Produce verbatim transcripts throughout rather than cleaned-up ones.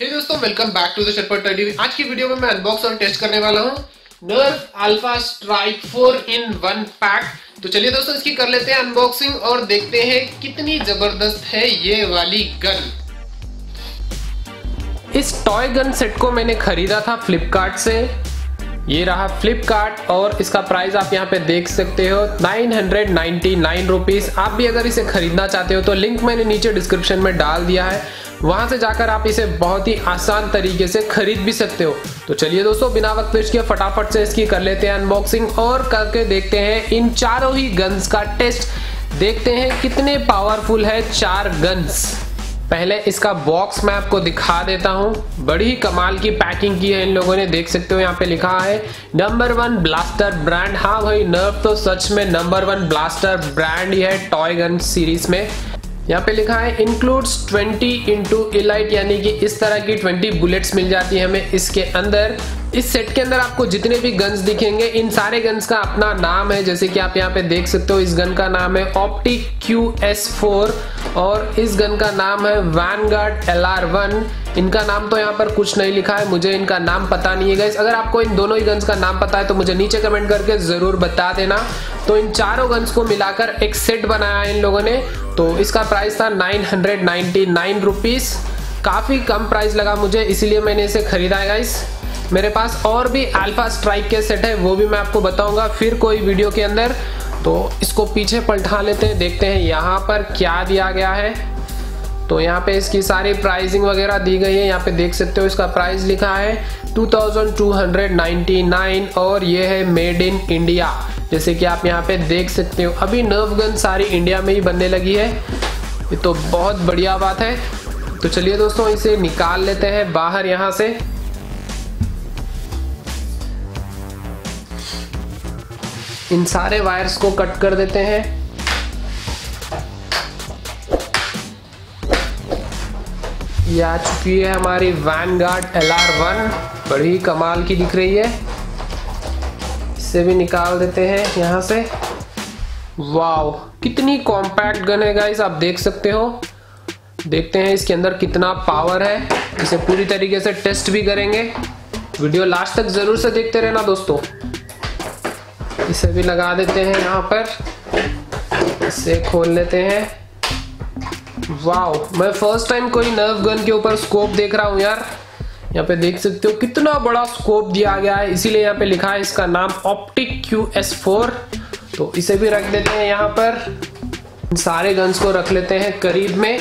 हे दोस्तों, welcome back to the चटपट। आज की वीडियो में मैं अनबॉक्स और टेस्ट करने वाला हूं Nerf alpha strike four in one pack. तो चलिए दोस्तों, इसकी कर लेते हैं अनबॉक्सिंग और देखते हैं कितनी जबरदस्त है ये वाली गन। इस टॉय गन सेट को मैंने खरीदा था फ्लिपकार्ट से। ये रहा फ्लिपकार्ट और इसका प्राइस आप यहाँ पे देख सकते हो nine hundred ninety nine rupees. आप भी अगर इसे खरीदना चाहते हो तो लिंक मैंने नीचे डिस्क्रिप्शन में डाल दिया है, वहाँ से जाकर आप इसे बहुत ही आसान तरीके से खरीद भी सकते हो। तो चलिए दोस्तों, बिना वक्त वेस्ट किए फटाफट से इसकी कर लेते हैं अनबॉक्सिंग और करके देखते हैं इन चारों ही गन्स का टेस्ट। देखते हैं कितने पावरफुल है चार गन्स। पहले इसका बॉक्स मैं आपको दिखा देता हूँ। बड़ी ही कमाल की पैकिंग की है इन लोगों ने, देख सकते हो यहाँ पे लिखा है नंबर वन ब्लास्टर ब्रांड। हाँ भाई, नर्फ तो सच में नंबर वन ब्लास्टर ब्रांड ही है टॉय गन सीरीज में। यहाँ पे लिखा है इंक्लूड्स ट्वेंटी इंटू इलाइट, यानी कि इस तरह की ट्वेंटी बुलेट्स मिल जाती है हमें इसके अंदर। इस सेट के अंदर आपको जितने भी गन्स दिखेंगे इन सारे गन्स का अपना नाम है, जैसे कि आप यहाँ पे देख सकते हो। इस गन का नाम है ऑप्टिक क्यू एस फोर और इस गन का नाम है वैनगार्ड एल आर वन। इनका नाम तो यहाँ पर कुछ नहीं लिखा है, मुझे इनका नाम पता नहीं है गाइस। अगर आपको इन दोनों ही गन्स का नाम पता है तो मुझे नीचे कमेंट करके ज़रूर बता देना। तो इन चारों गन्स को मिलाकर एक सेट बनाया इन लोगों ने। तो इसका प्राइस था nine hundred ninety nine rupees. काफ़ी कम प्राइस लगा मुझे, इसीलिए मैंने इसे ख़रीदा है गाइस। मेरे पास और भी अल्फा स्ट्राइक के सेट है, वो भी मैं आपको बताऊंगा फिर कोई वीडियो के अंदर। तो इसको पीछे पलटा लेते हैं, देखते हैं यहाँ पर क्या दिया गया है। तो यहाँ पे इसकी सारी प्राइसिंग वगैरह दी गई है, यहाँ पे देख सकते हो। इसका प्राइस लिखा है two thousand two hundred ninety nine और ये है मेड इन इंडिया, जैसे कि आप यहाँ पे देख सकते हो। अभी नर्फ गन सारी इंडिया में ही बनने लगी है, ये तो बहुत बढ़िया बात है। तो चलिए दोस्तों, इसे निकाल लेते हैं बाहर यहाँ से। इन सारे वायर्स को कट कर देते हैं। ये आ चुकी है हमारी वैनगार्ड एल आर वन, बड़ी कमाल की दिख रही है। इसे भी निकाल देते हैं यहाँ से। वाओ, कितनी कॉम्पैक्ट गन है गाइस, आप देख सकते हो। देखते हैं इसके अंदर कितना पावर है, इसे पूरी तरीके से टेस्ट भी करेंगे। वीडियो लास्ट तक ज़रूर से देखते रहना दोस्तों। इसे भी लगा देते हैं यहाँ पर, इसे खोल लेते हैं। वाओ, मैं फर्स्ट टाइम कोई नर्फ गन के ऊपर स्कोप देख रहा हूँ यार। यहाँ पे देख सकते हो कितना बड़ा स्कोप दिया गया है, इसीलिए यहाँ पे लिखा है इसका नाम ऑप्टिक क्यू एस फोर। तो इसे भी रख देते हैं यहाँ पर। सारे गन्स को रख लेते हैं करीब में।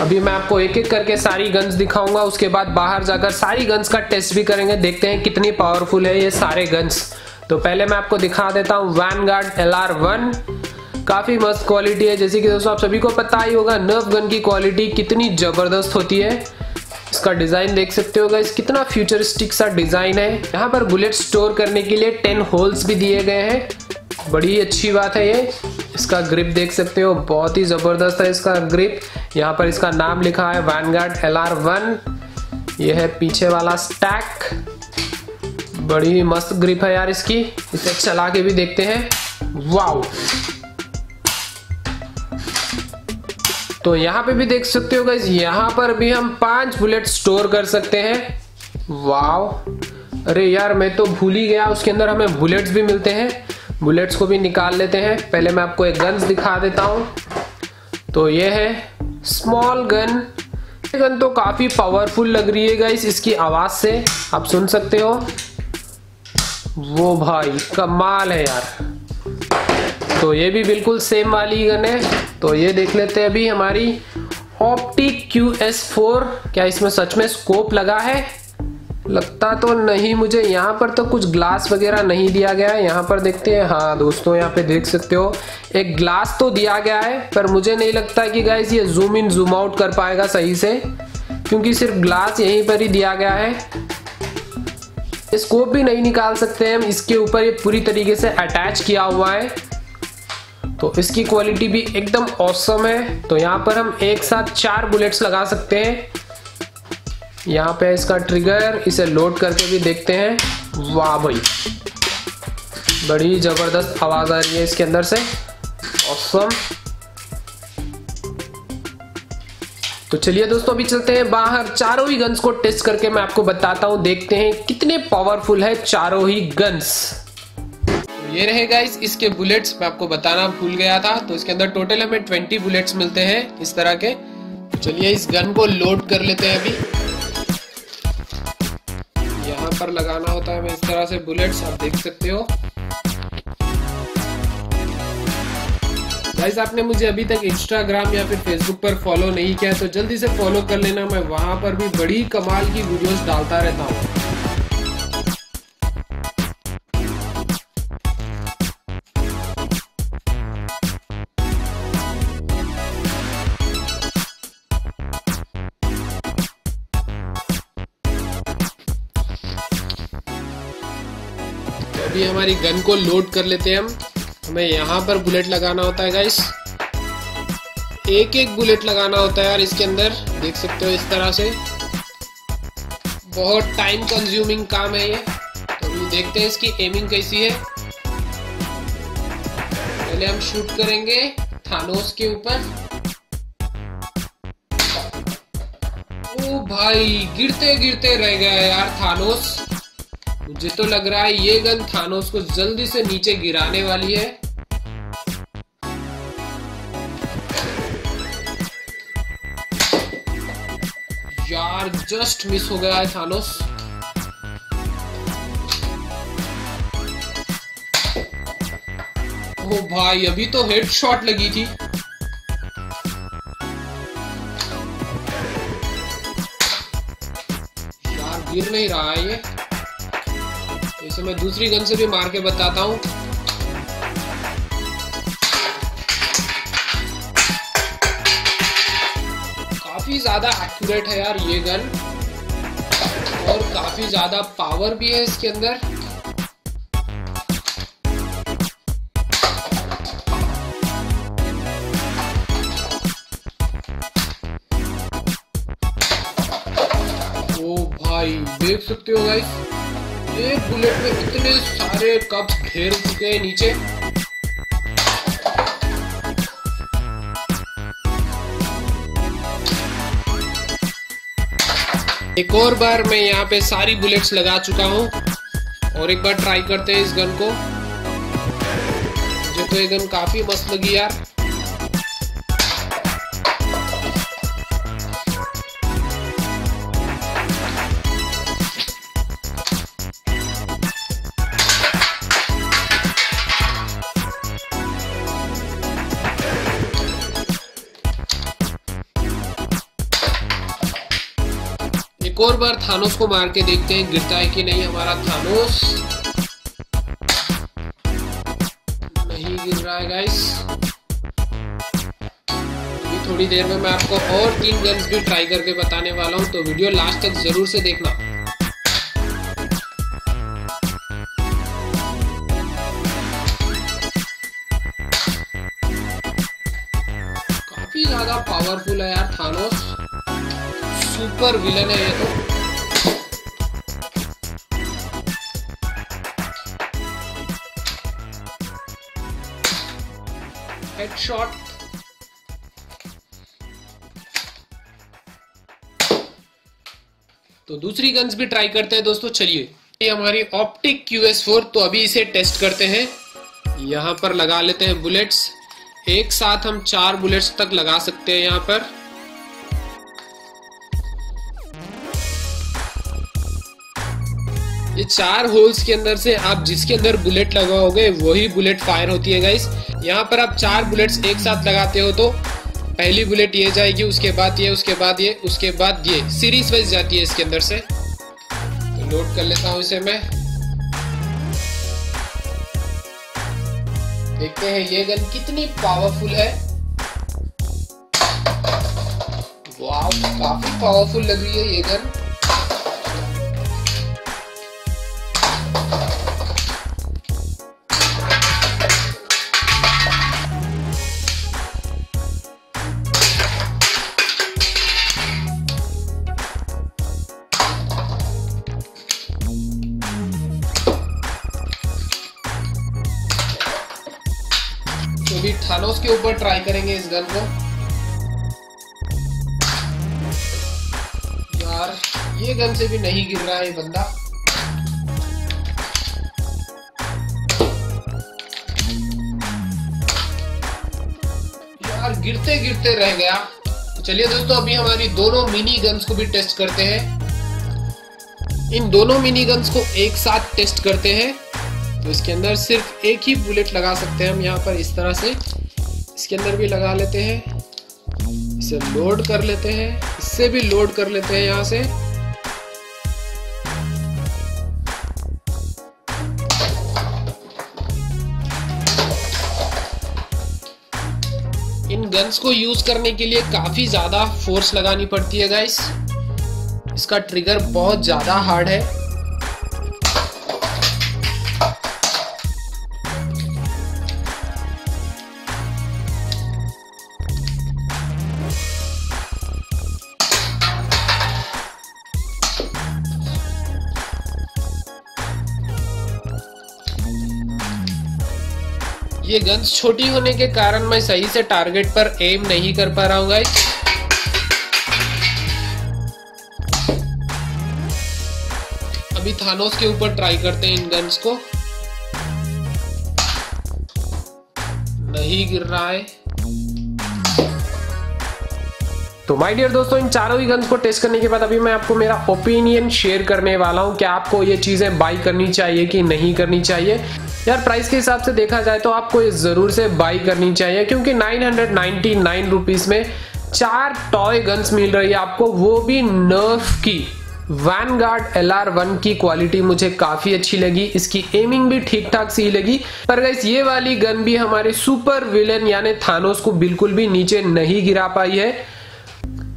अभी मैं आपको एक एक करके सारी गन्स दिखाऊंगा, उसके बाद बाहर जाकर सारी गन्स का टेस्ट भी करेंगे, देखते हैं कितनी पावरफुल है ये सारे गन्स। तो पहले मैं आपको दिखा देता हूँ वैनगार्ड एल आर वन, काफ़ी मस्त क्वालिटी है। जैसे कि दोस्तों आप सभी को पता ही होगा नर्फ गन की क्वालिटी कितनी ज़बरदस्त होती है। इसका डिज़ाइन देख सकते हो गाइस, कितना फ्यूचरिस्टिक सा डिज़ाइन है। यहाँ पर बुलेट स्टोर करने के लिए टेन होल्स भी दिए गए हैं, बड़ी अच्छी बात है ये। इसका ग्रिप देख सकते हो, बहुत ही ज़बरदस्त है इसका ग्रिप। यहाँ पर इसका नाम लिखा है वैनगार्ड एल आर वन। ये है पीछे वाला स्टैक, बड़ी मस्त ग्रिप है यार इसकी। इसे चला के भी देखते हैं। वाओ, तो यहाँ पे भी देख सकते हो गाइस, यहाँ पर भी हम पांच बुलेट स्टोर कर सकते हैं। वाओ, अरे यार मैं तो भूल ही गया, उसके अंदर हमें बुलेट्स भी मिलते हैं। बुलेट्स को भी निकाल लेते हैं। पहले मैं आपको एक गन्स दिखा देता हूँ। तो ये है स्मॉल गन। ये गन तो काफ़ी पावरफुल लग रही है गाइस, इसकी आवाज़ से आप सुन सकते हो। वो भाई कमाल है यार। तो ये भी बिल्कुल सेम वाली गन है। तो ये देख लेते हैं अभी हमारी ऑप्टिक क्यू एस फोर। क्या इसमें सच में स्कोप लगा है? लगता तो नहीं मुझे। यहाँ पर तो कुछ ग्लास वगैरह नहीं दिया गया है। यहाँ पर देखते हैं। हाँ दोस्तों, यहाँ पे देख सकते हो एक ग्लास तो दिया गया है, पर मुझे नहीं लगता कि गाइस ये जूम इन जूम आउट कर पाएगा सही से, क्योंकि सिर्फ ग्लास यहीं पर ही दिया गया है। स्कोप भी नहीं निकाल सकते हम इसके ऊपर, ये पूरी तरीके से अटैच किया हुआ है। तो इसकी क्वालिटी भी एकदम ऑसम है। तो यहाँ पर हम एक साथ चार बुलेट्स लगा सकते हैं। यहाँ पे इसका ट्रिगर, इसे लोड करके भी देखते हैं। वाह भाई, बड़ी जबरदस्त आवाज आ रही है इसके अंदर से, ऑसम। तो तो चलिए दोस्तों अभी चलते हैं बाहर, चारों ही गन्स को टेस्ट करके मैं आपको बताता हूँ, देखते हैं कितने पावरफुल है चारों ही गन्स। ये रहे गाइस इसके बुलेट्स, मैं आपको बताना भूल गया था। तो इसके अंदर टोटल हमें बीस बुलेट्स मिलते हैं इस तरह के। चलिए इस गन को लोड कर लेते हैं। अभी यहाँ पर लगाना होता है हमें इस तरह से बुलेट्स, आप देख सकते हो। गाइस आपने मुझे अभी तक इंस्टाग्राम या फिर फेसबुक पर फॉलो नहीं किया तो जल्दी से फॉलो कर लेना, मैं वहां पर भी बड़ी कमाल की वीडियोस डालता रहता हूँ। हमारी गन को लोड कर लेते हैं हम। हमें यहाँ पर बुलेट लगाना होता है गाइस, एक एक बुलेट लगाना होता है यार इसके अंदर, देख सकते हो इस तरह से। बहुत टाइम कंज्यूमिंग काम है ये। तो देखते हैं इसकी एमिंग कैसी है। पहले हम शूट करेंगे थानोस के ऊपर। ओ भाई गिरते गिरते रह गया यार थानोस। मुझे तो लग रहा है ये गन थानोस को जल्दी से नीचे गिराने वाली है। यार जस्ट मिस हो गया है थानोस। ओ भाई अभी तो हेडशॉट लगी थी। यार गिर नहीं रहा है ये, तो मैं दूसरी गन से भी मार के बताता हूं। काफी ज्यादा एक्यूरेट है यार ये गन और काफी ज्यादा पावर भी है इसके अंदर। ओ भाई देख सकते हो गाइस एक बुलेट में इतने सारे कप घेर चुके हैं नीचे। एक और बार मैं यहाँ पे सारी बुलेट्स लगा चुका हूँ और एक बार ट्राई करते हैं इस गन को। मुझे तो ये गन काफी मस्त लगी यार। एक और बार थानोस को मार के देखते हैं गिरता है कि नहीं हमारा थानोस। नहीं गिर रहा है गाइस। अभी थोड़ी देर में मैं आपको और तीन गन्स भी ट्राई करके बताने वाला हूं, तो वीडियो लास्ट तक जरूर से देखना। काफी ज्यादा पावरफुल है यार थानोस, सुपर विलन है ये तो। हेडशॉट। तो दूसरी गन्स भी ट्राई करते हैं दोस्तों। चलिए ये हमारी ऑप्टिक क्यू एस फोर, तो अभी इसे टेस्ट करते हैं। यहां पर लगा लेते हैं बुलेट्स, एक साथ हम चार बुलेट्स तक लगा सकते हैं यहां पर। ये चार होल्स के अंदर से आप जिसके अंदर बुलेट लगाओगे वही बुलेट फायर होती है गाइस। यहाँ पर आप चार बुलेट्स एक साथ लगाते हो तो पहली बुलेट ये जाएगी, उसके बाद ये, उसके बाद ये, उसके बाद ये, सीरीज वाइज जाती है इसके अंदर से। तो लोड कर लेता हूँ इसे मैं, देखते हैं ये गन कितनी पावरफुल है। वाव काफी पावरफुल लग रही है ये गन। थानोस के ऊपर ट्राई करेंगे इस गन को। ये गन से भी नहीं गिर रहा है बंदा। यार गिरते गिरते रह गया। चलिए दोस्तों अभी हमारी दोनों मिनी गन्स को भी टेस्ट करते हैं। इन दोनों मिनी गन्स को एक साथ टेस्ट करते हैं। तो इसके अंदर सिर्फ एक ही बुलेट लगा सकते हैं हम यहाँ पर, इस तरह से इसके अंदर भी लगा लेते हैं, इसे लोड कर लेते हैं, इससे भी लोड कर लेते हैं यहाँ से। इन गन्स को यूज करने के लिए काफी ज्यादा फोर्स लगानी पड़ती है गाइस, इसका ट्रिगर बहुत ज्यादा हार्ड है। ये गन्स छोटी होने के कारण मैं सही से टारगेट पर एम नहीं कर पा रहा हूँ गाइस। अभी थानोस के ऊपर ट्राई करते हैं इन गन्स को, नहीं गिर रहा है। तो माय डियर दोस्तों, इन चारों ही गन्स को टेस्ट करने के बाद अभी मैं आपको मेरा ओपिनियन शेयर करने वाला हूँ कि आपको ये चीजें बाई करनी चाहिए कि नहीं करनी चाहिए। यार प्राइस के हिसाब से देखा जाए तो आपको ये ज़रूर से बाई करनी चाहिए, क्योंकि nine hundred ninety nine rupees में चार टॉय गन्स मिल रही है आपको, वो भी नर्फ की। वैनगार्ड एल आर वन की क्वालिटी मुझे काफ़ी अच्छी लगी, इसकी एमिंग भी ठीक ठाक सी लगी। पर गाइस ये वाली गन भी हमारे सुपर विलन यानी थानोस को बिल्कुल भी नीचे नहीं गिरा पाई है।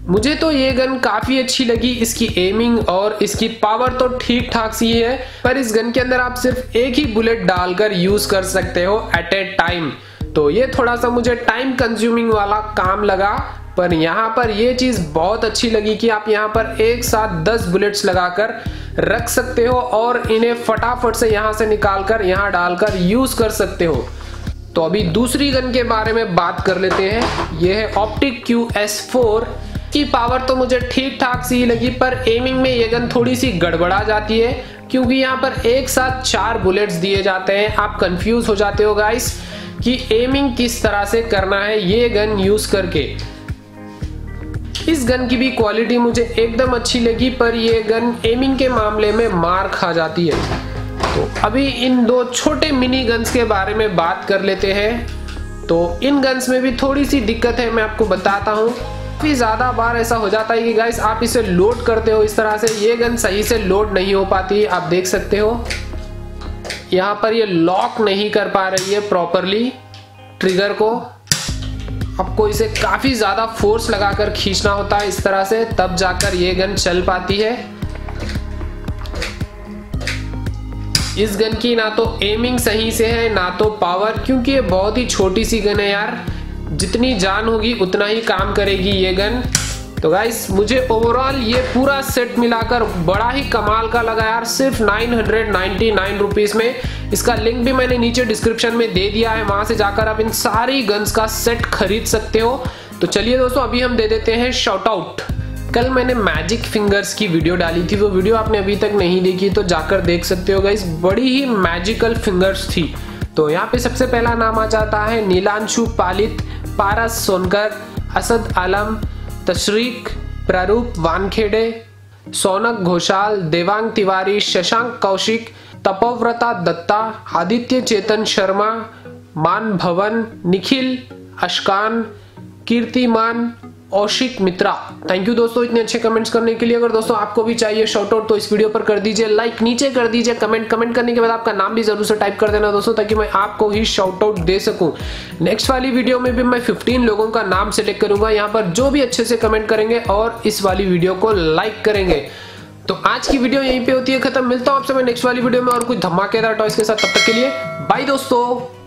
मुझे तो ये गन काफ़ी अच्छी लगी, इसकी एमिंग और इसकी पावर तो ठीक ठाक सी है, पर इस गन के अंदर आप सिर्फ एक ही बुलेट डालकर यूज़ कर सकते हो एट ए टाइम। तो ये थोड़ा सा मुझे टाइम कंज्यूमिंग वाला काम लगा, पर यहाँ पर ये चीज़ बहुत अच्छी लगी कि आप यहाँ पर एक साथ दस बुलेट्स लगाकर रख सकते हो और इन्हें फटाफट से यहाँ से निकाल कर यहाँ डालकर यूज़ कर सकते हो। तो अभी दूसरी गन के बारे में बात कर लेते हैं। ये है ऑप्टिक क्यू एस फोर की। पावर तो मुझे ठीक ठाक सी लगी, पर एमिंग में ये गन थोड़ी सी गड़बड़ा जाती है, क्योंकि यहाँ पर एक साथ चार बुलेट्स दिए जाते हैं। आप कंफ्यूज हो जाते हो गाइस कि एमिंग किस तरह से करना है ये गन यूज करके। इस गन की भी क्वालिटी मुझे एकदम अच्छी लगी, पर ये गन एमिंग के मामले में मार खा जाती है। तो अभी इन दो छोटे मिनी गन्स के बारे में बात कर लेते हैं। तो इन गन्स में भी थोड़ी सी दिक्कत है, मैं आपको बताता हूँ। काफ़ी ज़्यादा बार ऐसा हो जाता है कि गाइस आप इसे लोड करते हो इस तरह से, ये गन सही से लोड नहीं हो पाती। आप देख सकते हो यहाँ पर ये लॉक नहीं कर पा रही है प्रॉपरली ट्रिगर को। आपको इसे काफ़ी ज़्यादा फोर्स लगाकर खींचना होता है इस तरह से, तब जाकर ये गन चल पाती है। इस गन की ना तो एमिंग सही से है ना तो पावर, क्योंकि ये बहुत ही छोटी सी गन है यार, जितनी जान होगी उतना ही काम करेगी ये गन। तो गाइस मुझे ओवरऑल ये पूरा सेट मिलाकर बड़ा ही कमाल का लगा यार, सिर्फ nine hundred ninety nine rupees में। इसका लिंक भी मैंने नीचे डिस्क्रिप्शन में दे दिया है, वहां से जाकर आप इन सारी गन्स का सेट खरीद सकते हो। तो चलिए दोस्तों अभी हम दे देते हैं शॉट आउट। कल मैंने मैजिक फिंगर्स की वीडियो डाली थी, वो वीडियो आपने अभी तक नहीं देखी तो जाकर देख सकते हो गाइस, बड़ी ही मैजिकल फिंगर्स थी। तो यहाँ पे सबसे पहला नाम आ जाता है नीलांशु पालित, पारस सोनकर, असद आलम, तशरीक, प्रारूप वानखेड़े, सोनक घोषाल, देवांग तिवारी, शशांक कौशिक, तपोव्रता दत्ता, आदित्य चेतन शर्मा, मान भवन, निखिल अशकान, कीर्तिमान, औशिक मित्रा। थैंक यू दोस्तों इतने अच्छे कमेंट्स करने के लिए। अगर दोस्तों आपको भी चाहिए शॉर्ट आउट तो इस वीडियो पर कर दीजिए लाइक, नीचे कर दीजिए कमेंट, कमेंट करने के बाद आपका नाम भी जरूर से टाइप कर देना दोस्तों, ताकि मैं आपको ही शॉर्ट आउट दे सकूं। नेक्स्ट वाली वीडियो में भी मैं पंद्रह लोगों का नाम सेलेक्ट करूंगा यहाँ पर, जो भी अच्छे से कमेंट करेंगे और इस वाली वीडियो को लाइक करेंगे। तो आज की वीडियो यहीं पर होती है खत्म, मिलता हूँ आपसे मैं नेक्स्ट वाली वीडियो में और कुछ धमाकेदार टॉयज के साथ। तब तक के लिए बाय दोस्तों।